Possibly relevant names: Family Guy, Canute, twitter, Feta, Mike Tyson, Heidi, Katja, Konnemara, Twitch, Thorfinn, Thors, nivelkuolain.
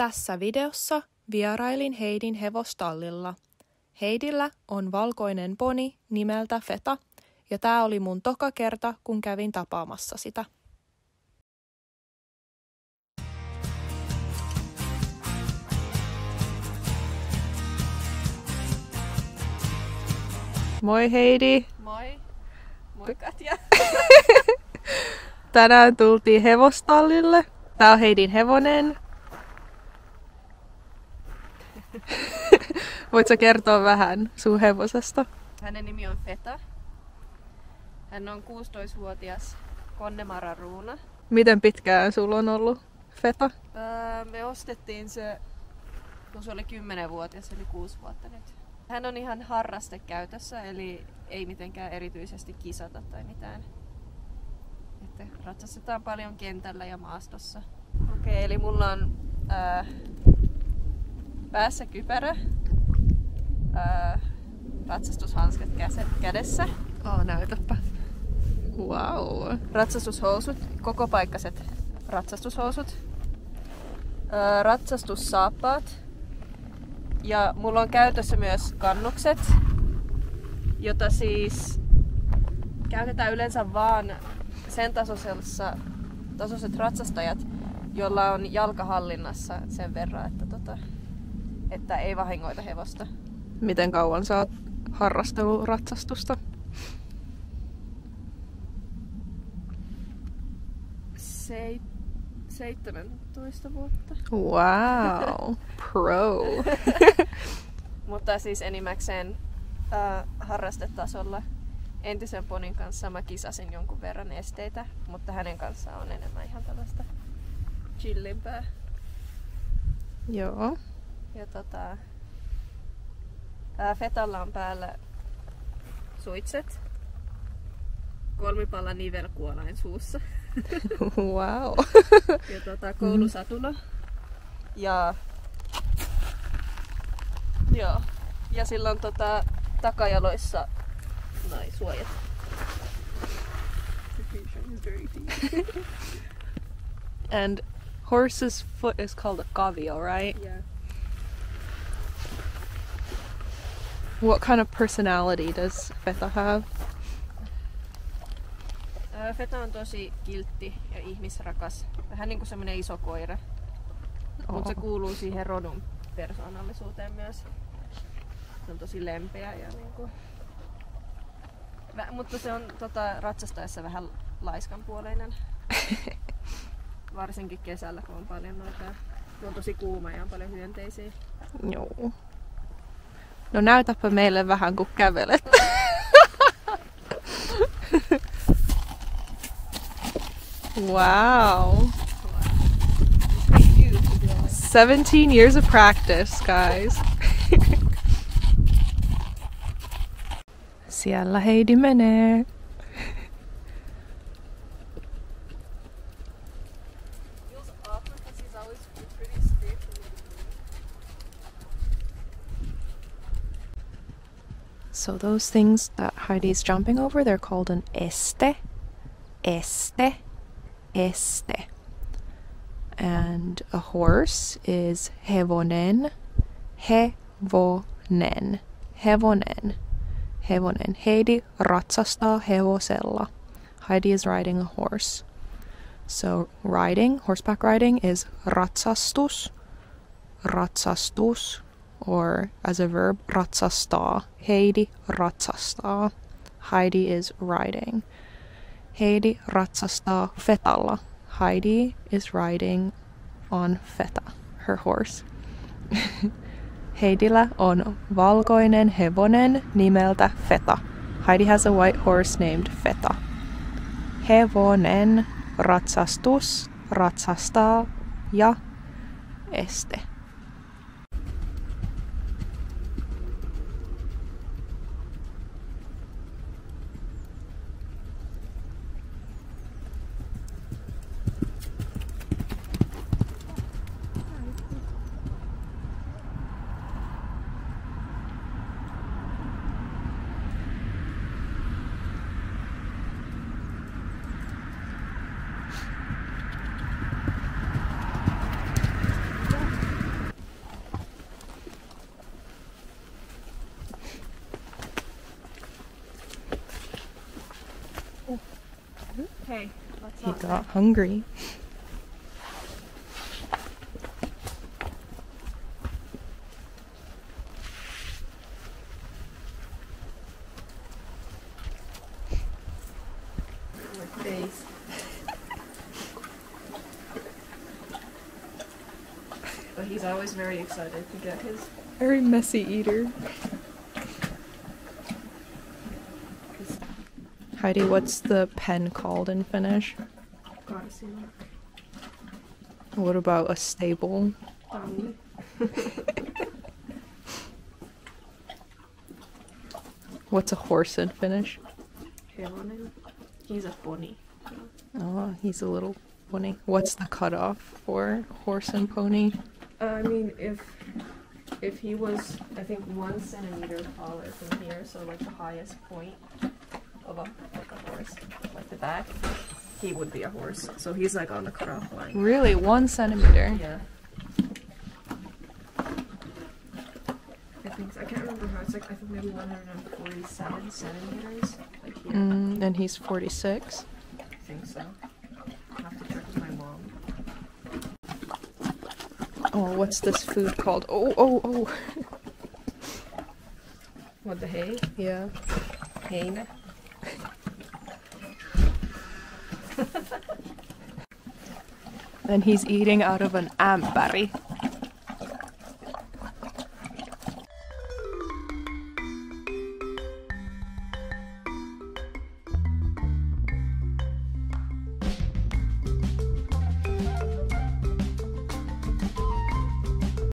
Tässä videossa vierailin Heidin hevostallilla. Heidillä on valkoinen poni nimeltä Feta, ja tämä oli mun toka kerta, kun kävin tapaamassa sitä. Moi Heidi! Moi! Moi Katja! Tänään tultiin hevostallille. Tää on Heidin hevonen. Voitko kertoa vähän sun hevosesta? Hänen nimi on Feta. Hän on 16-vuotias Konnemara ruuna. Miten pitkään sulla on ollut Feta? Me ostettiin se, kun se oli 10-vuotias, eli 6 vuotta nyt. Hän on ihan harrastekäytössä, eli ei mitenkään erityisesti kisata tai mitään. Että ratsastetaan paljon kentällä ja maastossa. Okei, eli mulla on päässä kypärä, ratsastushanskat kädessä. Näytäpä. Wow. Ratsastushousut, kokopaikkaiset ratsastushousut. Ratsastussaappaat. Ja mulla on käytössä myös kannukset, jota siis käytetään yleensä vaan sen tasoiset ratsastajat, jolla on jalkahallinnassa sen verran, että ei vahingoita hevosta. Miten kauan sä oot harrastellut ratsastusta? Se 17 vuotta. Wow, pro! Mutta siis enimmäkseen harrastetasolla. Entisen ponin kanssa mä kisasin jonkun verran esteitä, mutta hänen kanssaan on enemmän ihan tällaista chillimpää. Joo. Ja Fetalla on päällä suitset. 3 pala nivelkuolain suussa. Wow. Ja koulusatula. Ja joo. Ja silloin takajaloissa noin suojat. And horse's foot is called a cavio, right? Yeah. What kind of personality does Feta have? Feta on tosi kiltti ja ihmisrakas. Vähän niinku semmonen iso koira. Oh. Mutta se kuuluu siihen rodun persoonallisuuteen myös. Se on tosi lempeä ja niinku... Mutta se on ratsastaessa vähän laiskanpuoleinen. Varsinkin kesällä, kun on paljon noita... Se on tosi kuuma ja on paljon hyönteisiä. Joo. No näytäpä meille vähän, kun kävelet. Wow. 17 years of practice, guys. Siellä Heidi menee. So those things that Heidi's jumping over, they're called an este, este, este. And a horse is hevonen, hevonen, hevonen, hevonen. Heidi ratsastaa hevosella. Heidi is riding a horse. So riding, horseback riding is ratsastus, ratsastus. Or as a verb, ratsastaa. Heidi ratsastaa. Heidi is riding. Heidi ratsastaa Fetalla. Heidi is riding on Feta, her horse. Heidillä on valkoinen hevonen nimeltä Feta. Heidi has a white horse named Feta. Hevonen, ratsastus, ratsastaa ja este. got hungry. But he's always very excited to get his. Very messy eater. Heidi, what's the pen called in Finnish? What about a stable? What's a horse in Finnish? He's a pony. Oh, he's a little pony. What's the cutoff for horse and pony? I mean, if he was, I think, 1 centimeter taller from here, so like the highest point of a horse, like the back, he would be a horse. So he's like on the cutoff line. Really? 1 centimeter? Yeah. I think so. I can't remember how it's like. I think maybe 147 centimeters. Like here. And he's 46. I think so. I have to check with my mom. Oh, what's this food called? Oh. What, the hay? Yeah. Hay. And he's eating out of an ämpäri.